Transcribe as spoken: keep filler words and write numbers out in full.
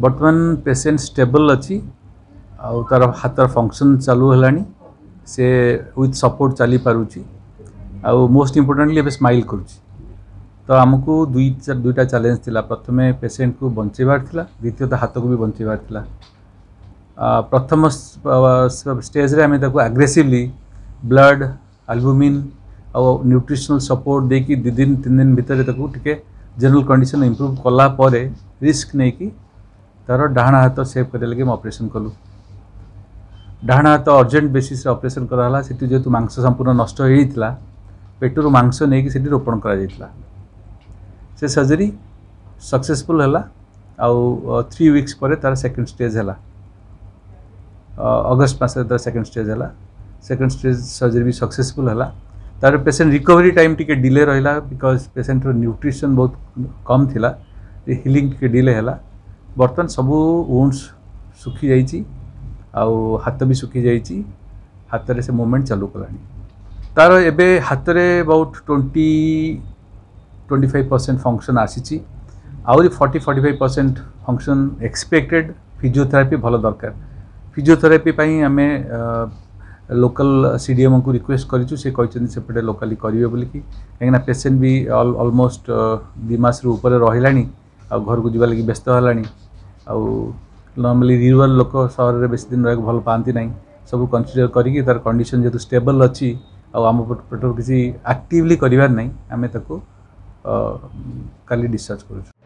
बर्तमान patient stable अच्छी आउ तार हाथ फंक्शन चालू है से विथ सपोर्ट चली पारुची आउ मोस्ट इम्पोर्टेंटली ए स्माइल करुच्ची। तो आमको दुई दुईटा चैलेंज थिला। प्रथम पेसेंट को बंचेबार थिला, द्वितीयत हाथ को भी बंचेबार थिला। प्रथम स्टेज रे आमे ताको एग्रेसिवली ब्लड अल्बुमिन और न्यूट्रिशनल सपोर्ट देकी दु दिन तीन दिन भितर जनरल कंडीशन इंप्रूव कला परे रिस्क नहीं कि तार डाहाण हाथ सेव करने लगे ऑपरेशन कलु। डाहाण हाथ अर्जेंट बेसिस ऑपरेशन कराला। सेठी जेतु मांस संपूर्ण नष्ट होई थिला, पेटरू मांस नहीं कि सेठी रोपण करा जायतिला। से सर्जरी सक्सेसफुल हला आउ थ्री वीक्स पर तार सेकेंड स्टेज हला। अगस्त मस तार सेकेंड स्टेज हला। सेकेंड स्टेज सर्जरी भी सक्सेसफुल हला। तार पेसेंट रिकवरी टाइम टिके डिले रहिला बिकॉज पेसेंट न्यूट्रिशन बहुत कम थिला, हिलिंग टिके डिले हला। बर्तन सबू वुंड्स सुखी जाइची आउ हाथ भी सुखी जाइची। हाथ रे से मूवमेंट चालू कलानी। तार एबे हाथ रे about twenty twenty five percent function आसी आउरी forty forty five percent function expected. Physiotherapy भल दरकार। फिजियोथेरापी आम लोकल सीडीएम को रिक्वेस्ट करूँ, से कहते सेपटे लोकाली करेंगे बोल कि कहीं पेसेंट भी अलमोस्ट दुमास ऊपर रहा आ घर को जवागे व्यस्त है। नॉर्मली रूरल लोक सहर में बेस दिन रहा भल पाती ना। सब कनसीडर करके तार कंडीशन जेहतु स्टेबल अच्छी आम पेटर किसी आक्टिवली करार ना आम ताको Uh, कल डिस्चार्ज कर।